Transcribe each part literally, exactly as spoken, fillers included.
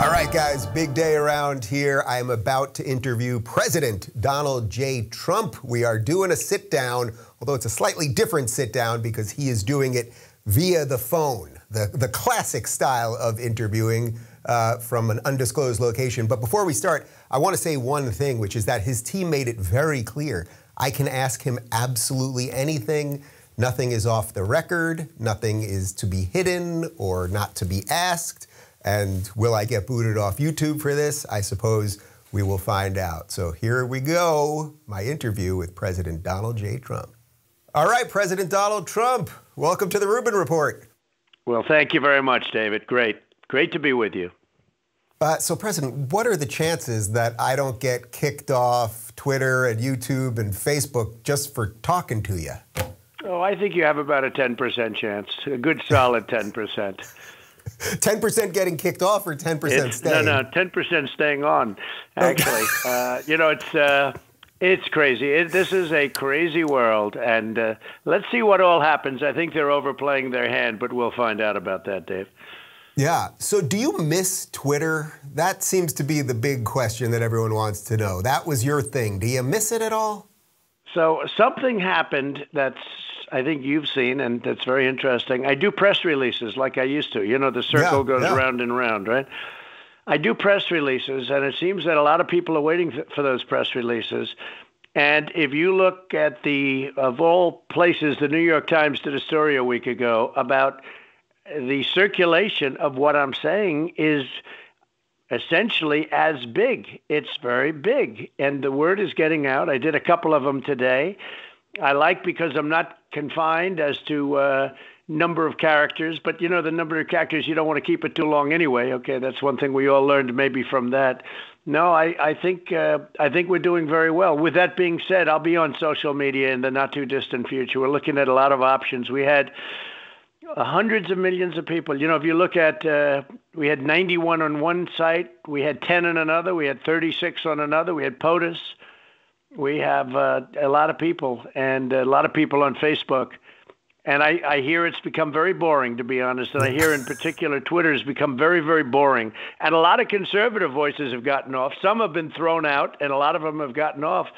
All right, guys, big day around here. I'm about to interview President Donald J. Trump. We are doing a sit down, although it's a slightly different sit down because he is doing it via the phone, the, the classic style of interviewing uh, from an undisclosed location. But before we start, I want to say one thing, which is that his team made it very clear. I can ask him absolutely anything. Nothing is off the record. Nothing is to be hidden or not to be asked. And will I get booted off YouTube for this? I suppose we will find out. So here we go, my interview with President Donald J. Trump. All right, President Donald Trump, welcome to the Rubin Report. Well, thank you very much, David. Great. Great to be with you. Uh, so, President, what are the chances that I don't get kicked off Twitter and YouTube and Facebook just for talking to you? Oh, I think you have about a ten percent chance, a good solid ten percent. ten percent getting kicked off or ten percent staying? No, no, ten percent staying on, actually. uh, you know, it's... Uh, It's crazy. It, this is a crazy world, and uh, let's see what all happens. I think they're overplaying their hand, but we'll find out about that, Dave. Yeah. So do you miss Twitter? That seems to be the big question that everyone wants to know. That was your thing. Do you miss it at all? So something happened that's, I think you've seen, and that's very interesting. I do press releases like I used to. You know, the circle yeah, goes yeah. round and round, right? I do press releases, and it seems that a lot of people are waiting th for those press releases. And if you look at the, of all places, the New York Times did a story a week ago about the circulation of what I'm saying is essentially as big. It's very big, and the word is getting out. I did a couple of them today. I like because I'm not confined as to... Uh, number of characters, but you know, the number of characters, you don't want to keep it too long anyway. Okay, that's one thing we all learned maybe from that. No, I, I think uh, I think we're doing very well. With that being said, I'll be on social media in the not too distant future. We're looking at a lot of options. We had uh, hundreds of millions of people. You know, if you look at, uh, we had ninety-one on one site, we had ten on another, we had thirty-six on another, we had POTUS. We have uh, a lot of people and a lot of people on Facebook. And I, I hear it's become very boring, to be honest. And I hear in particular Twitter has become very, very boring. And a lot of conservative voices have gotten off. Some have been thrown out, and a lot of them have gotten off.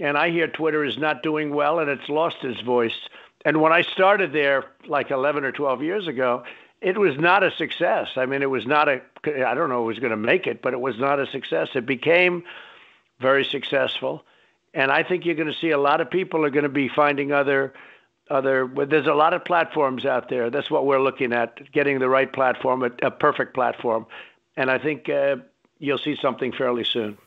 And I hear Twitter is not doing well, and it's lost its voice. And when I started there like eleven or twelve years ago, it was not a success. I mean, it was not a, I don't know who was going to make it, but it was not a success. It became very successful. And I think you're going to see a lot of people are going to be finding other... Other, there's a lot of platforms out there. That's what we're looking at, getting the right platform, a, a perfect platform. And I think uh, you'll see something fairly soon.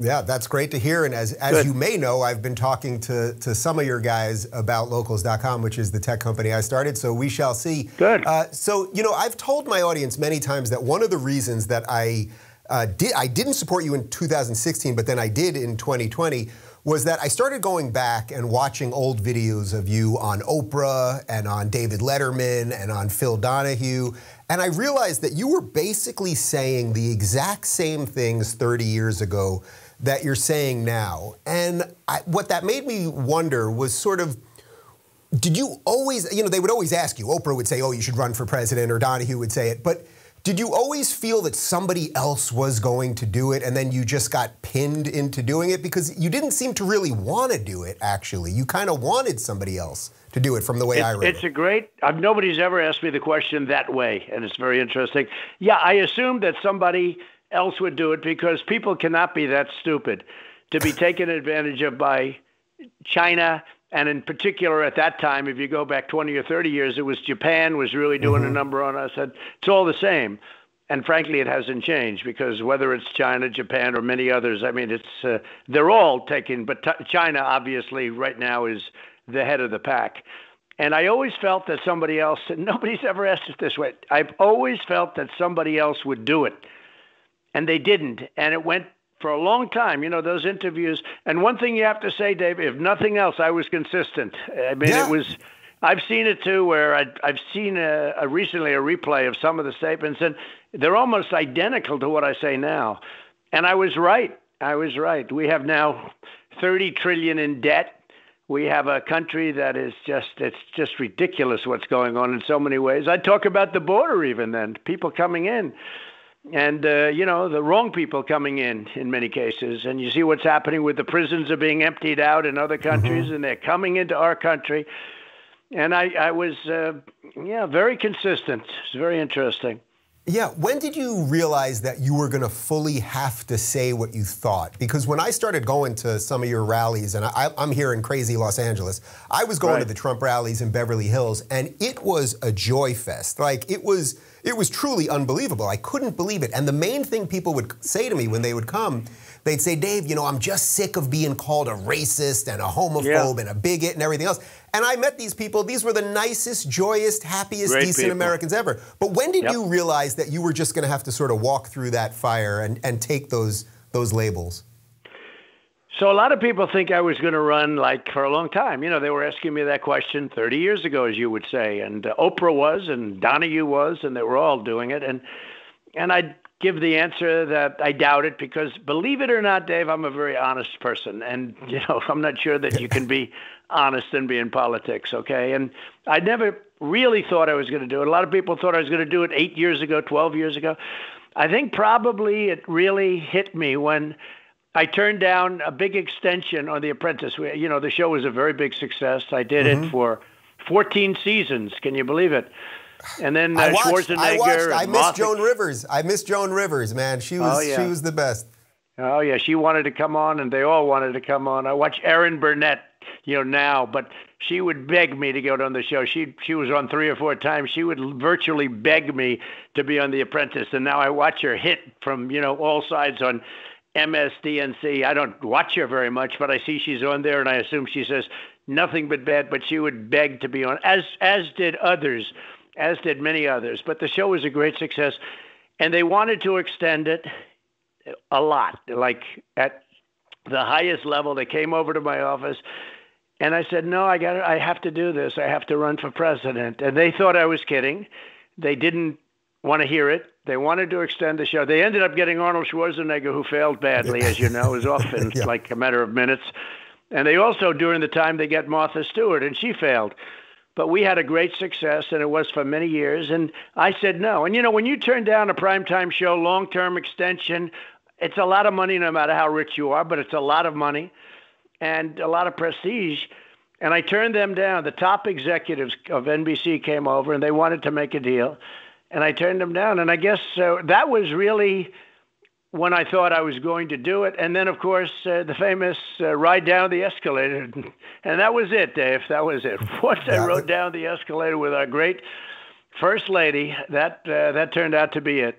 Yeah, that's great to hear. And as, as you may know, I've been talking to, to some of your guys about Locals dot com, which is the tech company I started. So we shall see. Good. Uh, so, you know, I've told my audience many times that one of the reasons that I, uh, di I didn't support you in two thousand sixteen, but then I did in twenty twenty, was that I started going back and watching old videos of you on Oprah and on David Letterman and on Phil Donahue. And I realized that you were basically saying the exact same things thirty years ago that you're saying now. And I, what that made me wonder was sort of, did you always, you know, they would always ask you, Oprah would say, oh, you should run for president, or Donahue would say it, but did you always feel that somebody else was going to do it and then you just got pinned into doing it? Because you didn't seem to really want to do it, actually. You kind of wanted somebody else to do it from the way it, I read it's it. It's a great, I've, nobody's ever asked me the question that way, and it's very interesting. Yeah, I assumed that somebody else would do it because people cannot be that stupid to be taken advantage of by China. And in particular, at that time, if you go back twenty or thirty years, it was Japan was really doing mm-hmm. a number on us. It's all the same. And frankly, it hasn't changed because whether it's China, Japan, or many others, I mean, it's uh, they're all taken. But t China, obviously, right now is the head of the pack. And I always felt that somebody else, and nobody's ever asked it this way, I've always felt that somebody else would do it. And they didn't. And it went for a long time, you know, those interviews. And one thing you have to say, Dave, if nothing else, I was consistent. I mean, yeah. it was, I've seen it too, where I, I've seen a, a recently a replay of some of the statements, and they're almost identical to what I say now. And I was right. I was right. We have now thirty trillion in debt. We have a country that is just, it's just ridiculous what's going on in so many ways. I talk about the border even then, people coming in and, uh, you know, the wrong people coming in, in many cases. And you see what's happening with the prisons are being emptied out in other countries mm-hmm. and they're coming into our country. And I, I was, uh, yeah, very consistent. It's very interesting. Yeah. When did you realize that you were going to fully have to say what you thought? Because when I started going to some of your rallies, and I, I'm here in crazy Los Angeles, I was going right. to the Trump rallies in Beverly Hills, and it was a joy fest. Like, it was, it was truly unbelievable. I couldn't believe it. And the main thing people would say to me when they would come, they'd say, Dave, you know, I'm just sick of being called a racist and a homophobe yeah. and a bigot and everything else. And I met these people. These were the nicest, joyous, happiest, Great decent people. Americans ever. But when did yep. you realize that you were just going to have to sort of walk through that fire and, and take those those labels? So a lot of people think I was going to run, like, for a long time. You know, they were asking me that question thirty years ago, as you would say. And uh, Oprah was, and Donahue was, and they were all doing it. And, and I... give the answer that I doubt it, because believe it or not, Dave, I'm a very honest person. And, you know, I'm not sure that you can be honest and be in politics, okay? And I never really thought I was going to do it. A lot of people thought I was going to do it eight years ago, twelve years ago. I think probably it really hit me when I turned down a big extension on The Apprentice. You know, the show was a very big success. I did mm-hmm. it for fourteen seasons. Can you believe it? And then uh, I watched, Schwarzenegger. I, watched, and I missed Joan Rivers. I missed Joan Rivers, man. She was, oh, yeah. she was the best. Oh, yeah. She wanted to come on, and they all wanted to come on. I watch Erin Burnett, you know, now, but she would beg me to go on the show. She she was on three or four times. She would virtually beg me to be on The Apprentice, and now I watch her hit from, you know, all sides on M S D N C. I don't watch her very much, but I see she's on there, and I assume she says nothing but bad, but she would beg to be on, as as did others. as did many others. But the show was a great success, and they wanted to extend it a lot, like at the highest level. They came over to my office, and I said, no, I got I have to do this. I have to run for president. And they thought I was kidding. They didn't want to hear it. They wanted to extend the show. They ended up getting Arnold Schwarzenegger, who failed badly, as you know, is often yeah. like a matter of minutes. And they also, during the time, they got Martha Stewart, and she failed. But we had a great success, and it was for many years. And I said no. And, you know, when you turn down a primetime show, long-term extension, it's a lot of money no matter how rich you are, but it's a lot of money and a lot of prestige. And I turned them down. The top executives of N B C came over, and they wanted to make a deal. And I turned them down. And I guess uh, that was really when I thought I was going to do it. And then, of course, uh, the famous uh, ride down the escalator. And that was it, Dave. That was it. Once I rode down the escalator with our great first lady, that, uh, that turned out to be it.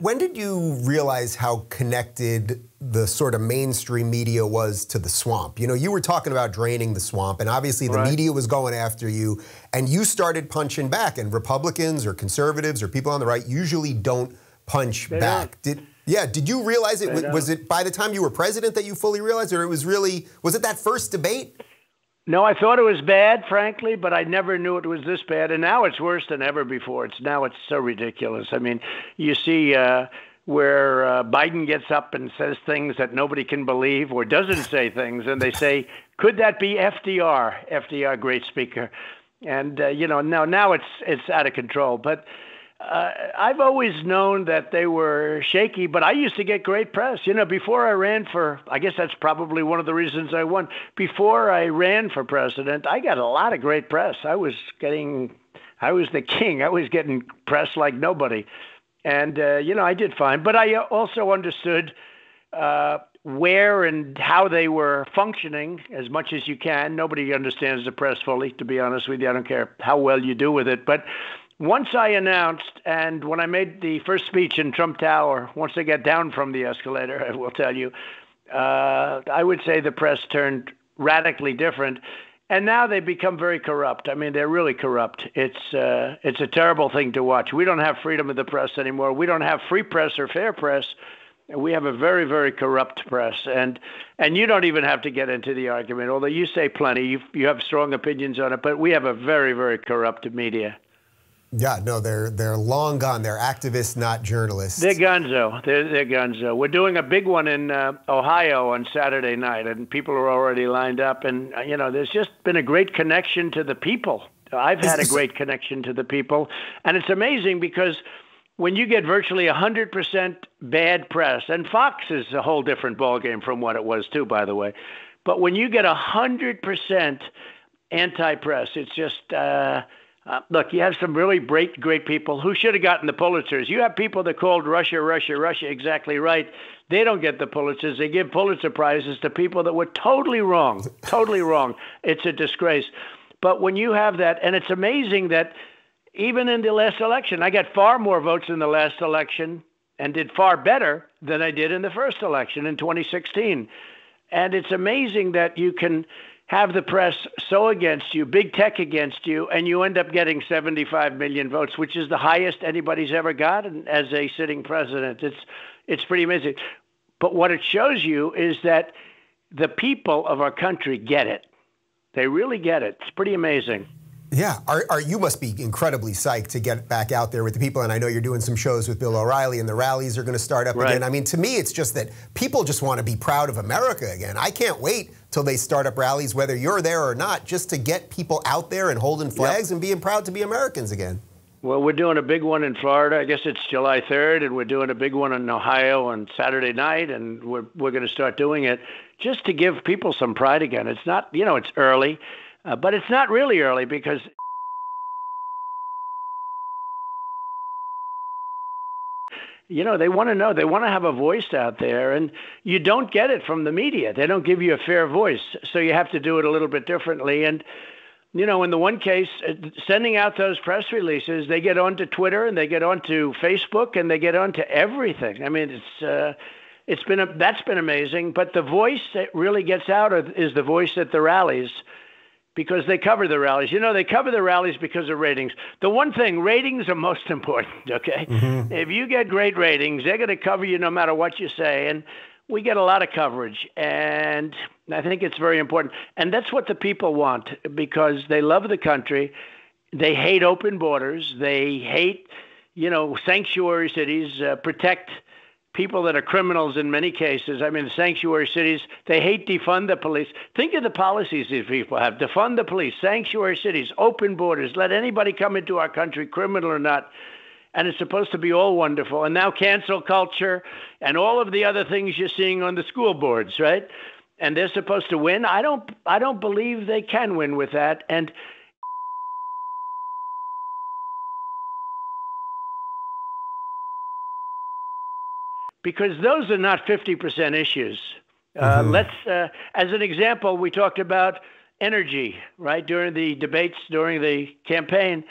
When did you realize how connected the sort of mainstream media was to the swamp? You know, you were talking about draining the swamp, and obviously the right. media was going after you, and you started punching back. And Republicans or conservatives or people on the right usually don't punch they back. Don't. Did Yeah, did you realize it? Was it by the time you were president that you fully realized, or it was really, was it that first debate? No, I thought it was bad, frankly, but I never knew it was this bad. And now it's worse than ever before. It's now it's so ridiculous. I mean, you see uh, where uh, Biden gets up and says things that nobody can believe or doesn't say things. And they say, could that be F D R? F D R, great speaker. And, uh, you know, now, now it's it's out of control. But Uh, I've always known that they were shaky, but I used to get great press. You know, before I ran for, I guess that's probably one of the reasons I won. Before I ran for president, I got a lot of great press. I was getting, I was the king. I was getting press like nobody. And, uh, you know, I did fine. But I also understood uh, where and how they were functioning as much as you can. Nobody understands the press fully, to be honest with you. I don't care how well you do with it. But once I announced, and when I made the first speech in Trump Tower, once I got down from the escalator, I will tell you, uh, I would say the press turned radically different. And now they become very corrupt. I mean, they're really corrupt. It's, uh, it's a terrible thing to watch. We don't have freedom of the press anymore. We don't have free press or fair press. We have a very, very corrupt press. And, and you don't even have to get into the argument, although you say plenty. You, you have strong opinions on it, but we have a very, very corrupt media. Yeah, no, they're they're long gone. They're activists, not journalists. They're gonzo. They're, they're gonzo. We're doing a big one in uh, Ohio on Saturday night, and people are already lined up. And, you know, there's just been a great connection to the people. I've had a great connection to the people. And it's amazing because when you get virtually one hundred percent bad press, and Fox is a whole different ballgame from what it was, too, by the way. But when you get one hundred percent anti-press, it's just... Uh, Uh, look, you have some really great, great people who should have gotten the Pulitzers. You have people that called Russia, Russia, Russia exactly right. They don't get the Pulitzers. They give Pulitzer Prizes to people that were totally wrong, totally wrong. It's a disgrace. But when you have that, and it's amazing that even in the last election, I got far more votes in the last election and did far better than I did in the first election in twenty sixteen. And it's amazing that you can have the press so against you, big tech against you, and you end up getting seventy-five million votes, which is the highest anybody's ever gotten as a sitting president. It's it's pretty amazing. But what it shows you is that the people of our country get it. They really get it. It's pretty amazing. Yeah, are, are, you must be incredibly psyched to get back out there with the people, and I know you're doing some shows with Bill O'Reilly, and the rallies are going to start up right. again. I mean, to me, it's just that people just want to be proud of America again. I can't wait till they start up rallies, whether you're there or not, just to get people out there and holding flags yep. and being proud to be Americans again. Well, we're doing a big one in Florida. I guess it's July third, and we're doing a big one in Ohio on Saturday night, and we're, we're going to start doing it just to give people some pride again. It's not, you know, it's early. Uh, but it's not really early because you know they want to know, they want to have a voice out there, and you don't get it from the media. They don't give you a fair voice, so you have to do it a little bit differently. And you know, in the one case, sending out those press releases, they get onto Twitter and they get onto Facebook and they get onto everything. I mean, it's uh, it's been a, that's been amazing. But the voice that really gets out is the voice at the rallies. Because they cover the rallies. You know, they cover the rallies because of ratings. The one thing, ratings are most important, okay? Mm-hmm. If you get great ratings, they're going to cover you no matter what you say. And we get a lot of coverage. And I think it's very important. And that's what the people want because they love the country. They hate open borders. They hate, you know, sanctuary cities, uh, protect people that are criminals in many cases. I mean, the sanctuary cities, they hate defund the police. Think of the policies these people have. Defund the police, sanctuary cities, open borders, let anybody come into our country, criminal or not. And it's supposed to be all wonderful. And now cancel culture and all of the other things you're seeing on the school boards, right? And they're supposed to win. I don't, I don't believe they can win with that. And because those are not fifty percent issues. Uh, mm-hmm. Let's, uh, as an example, we talked about energy, right, during the debates, during the campaign.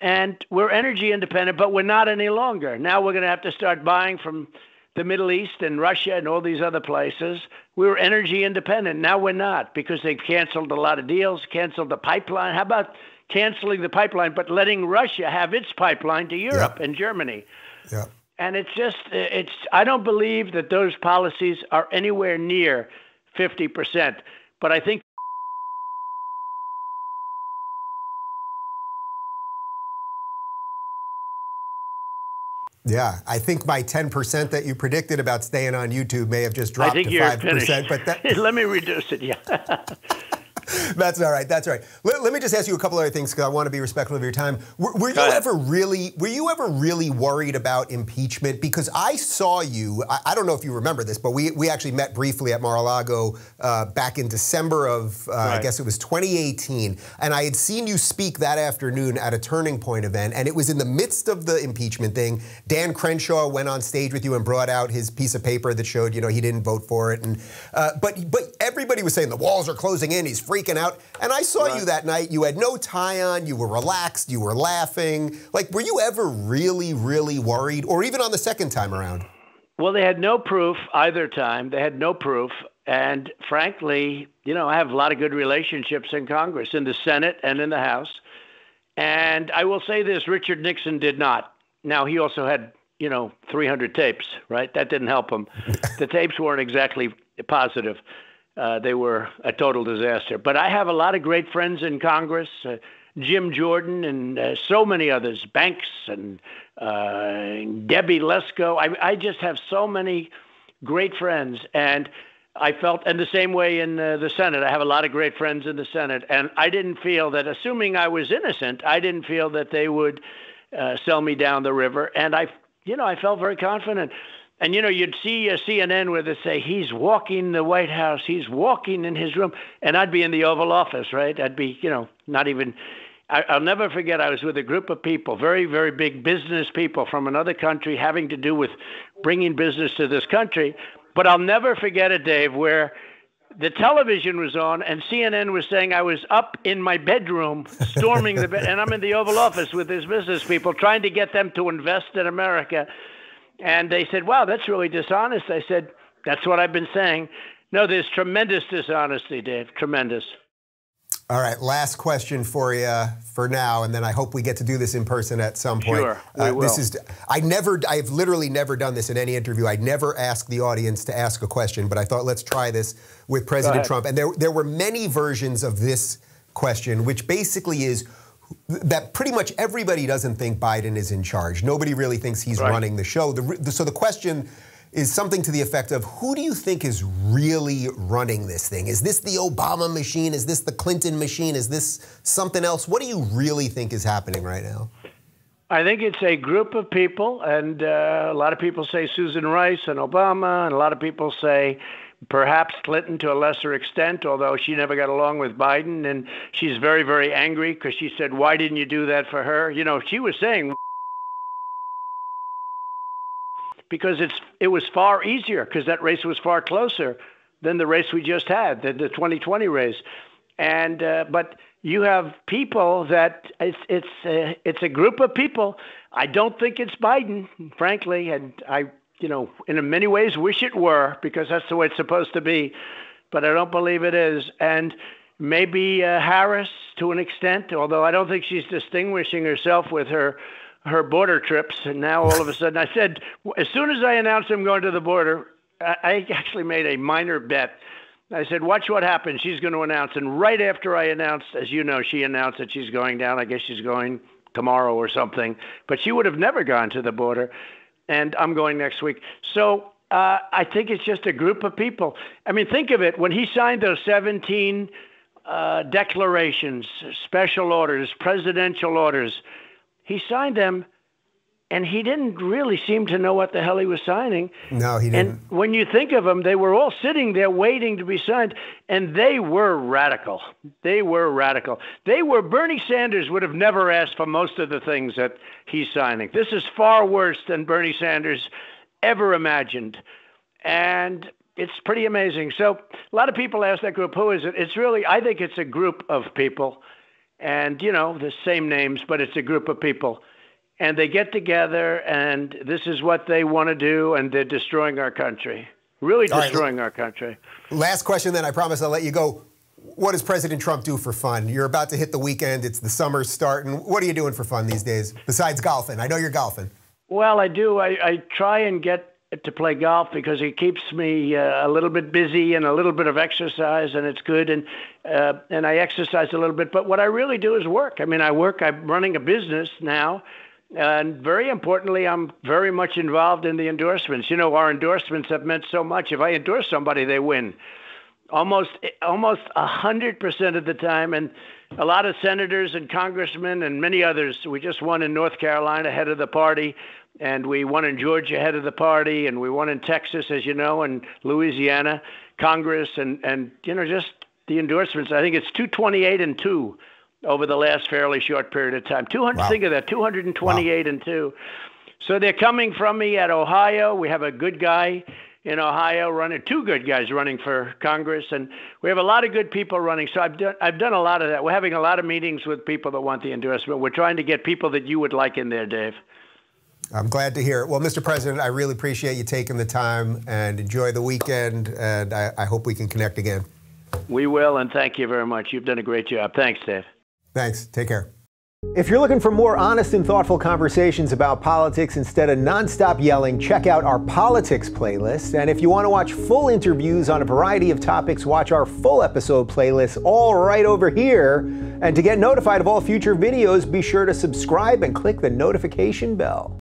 And we're energy independent, but we're not any longer. Now we're going to have to start buying from the Middle East and Russia and all these other places. We were energy independent. Now we're not because they've canceled a lot of deals, canceled the pipeline. How about canceling the pipeline but letting Russia have its pipeline to Europe yep. and Germany? Yeah. And it's just, it's, I don't believe that those policies are anywhere near fifty percent. But I think yeah, I think my ten percent that you predicted about staying on YouTube may have just dropped to five percent. But that let me reduce it, yeah. That's all right. That's all right. Let, let me just ask you a couple other things because I want to be respectful of your time. Were, were you ever really, were you ever really worried about impeachment? Because I saw you. I, I don't know if you remember this, but we we actually met briefly at Mar-a-Lago uh, back in December of uh, right. I guess it was twenty eighteen, and I had seen you speak that afternoon at a Turning Point event, and it was in the midst of the impeachment thing. Dan Crenshaw went on stage with you and brought out his piece of paper that showed you know he didn't vote for it, and uh, but but everybody was saying the walls are closing in. He's free. Out. And I saw right. you that night. You had no tie on. You were relaxed. You were laughing. Like, were you ever really, really worried? Or even on the second time around? Well, they had no proof either time. They had no proof. And frankly, you know, I have a lot of good relationships in Congress, in the Senate and in the House. And I will say this, Richard Nixon did not. Now, he also had, you know, three hundred tapes, right? That didn't help him. The tapes weren't exactly positive. uh, they were a total disaster. But I have a lot of great friends in Congress, uh, Jim Jordan and uh, so many others, Banks and uh, Debbie Lesko. I, I just have so many great friends. And I felt in the same way in uh, the Senate. I have a lot of great friends in the Senate. And I didn't feel that, assuming I was innocent, I didn't feel that they would uh, sell me down the river. And I, you know, I felt very confident. And, you know, you'd see uh, C N N where they say, he's walking the White House, he's walking in his room. And I'd be in the Oval Office, right? I'd be, you know, not even... I, I'll never forget, I was with a group of people, very, very big business people from another country having to do with bringing business to this country. But I'll never forget it, Dave, where the television was on and C N N was saying I was up in my bedroom storming the bed. And I'm in the Oval Office with these business people trying to get them to invest in America. And they said, wow, that's really dishonest. I said, that's what I've been saying. No, there's tremendous dishonesty, Dave, tremendous. All right, last question for you for now, and then I hope we get to do this in person at some point. Sure, we uh, will. This is, I never, I've literally never done this in any interview. I never ask the audience to ask a question, but I thought let's try this with President Trump. And there, there were many versions of this question, which basically is that pretty much everybody doesn't think Biden is in charge. Nobody really thinks he's right. running the show. The, the, so the question is something to the effect of, who do you think is really running this thing? Is this the Obama machine? Is this the Clinton machine? Is this something else? What do you really think is happening right now? I think it's a group of people, and uh, a lot of people say Susan Rice and Obama, and a lot of people say perhaps Clinton to a lesser extent, although she never got along with Biden, and she's very, very angry because she said, why didn't you do that for her? You know, she was saying... because it's it was far easier, because that race was far closer than the race we just had, the, the twenty twenty race. And uh, but you have people that it's it's a, it's a group of people. I don't think it's Biden, frankly, and I you know in many ways wish it were, because that's the way it's supposed to be, but I don't believe it is. And maybe uh, Harris to an extent, although I don't think she's distinguishing herself with her. her border trips. And now all of a sudden, I said, as soon as I announced I'm going to the border, I actually made a minor bet. I said, watch what happens. She's going to announce. And right after I announced, as you know, she announced that she's going down. I guess she's going tomorrow or something, but she would have never gone to the border. And I'm going next week. So uh, I think it's just a group of people. I mean, think of it. When he signed those seventeen uh, declarations, special orders, presidential orders, he signed them, and he didn't really seem to know what the hell he was signing. No, he didn't. And when you think of them, they were all sitting there waiting to be signed, and they were radical. They were radical. They were, Bernie Sanders would have never asked for most of the things that he's signing. This is far worse than Bernie Sanders ever imagined, and it's pretty amazing. So a lot of people ask that group, who is it? It's really, I think it's a group of people. And, you know, the same names, but it's a group of people. And they get together, and this is what they want to do, and they're destroying our country. Really destroying our country. Last question, then. I promise I'll let you go. What does President Trump do for fun? You're about to hit the weekend. It's the summer starting. What are you doing for fun these days, besides golfing? I know you're golfing. Well, I do. I, I try and get to play golf because it keeps me uh, a little bit busy and a little bit of exercise, and it's good. And uh, and I exercise a little bit, but what I really do is work. I mean, I work, I'm running a business now. And very importantly, I'm very much involved in the endorsements. You know, our endorsements have meant so much. If I endorse somebody, they win almost, almost a hundred percent of the time. And a lot of senators and congressmen and many others, we just won in North Carolina, head of the party. And we won in Georgia, head of the party, and we won in Texas, as you know, and Louisiana, Congress, and, and you know, just the endorsements. I think it's two twenty-eight and two over the last fairly short period of time. two hundred, wow. Think of that, two hundred twenty-eight wow. and two. So they're coming from me at Ohio. We have a good guy in Ohio running, two good guys running for Congress, and we have a lot of good people running. So I've done, I've done a lot of that. We're having a lot of meetings with people that want the endorsement. We're trying to get people that you would like in there, Dave. I'm glad to hear it. Well, Mister President, I really appreciate you taking the time, and enjoy the weekend, and I, I hope we can connect again. We will, and thank you very much. You've done a great job. Thanks, Dave. Thanks. Take care. If you're looking for more honest and thoughtful conversations about politics instead of nonstop yelling, check out our politics playlist. And if you want to watch full interviews on a variety of topics, watch our full episode playlist all right over here. And to get notified of all future videos, be sure to subscribe and click the notification bell.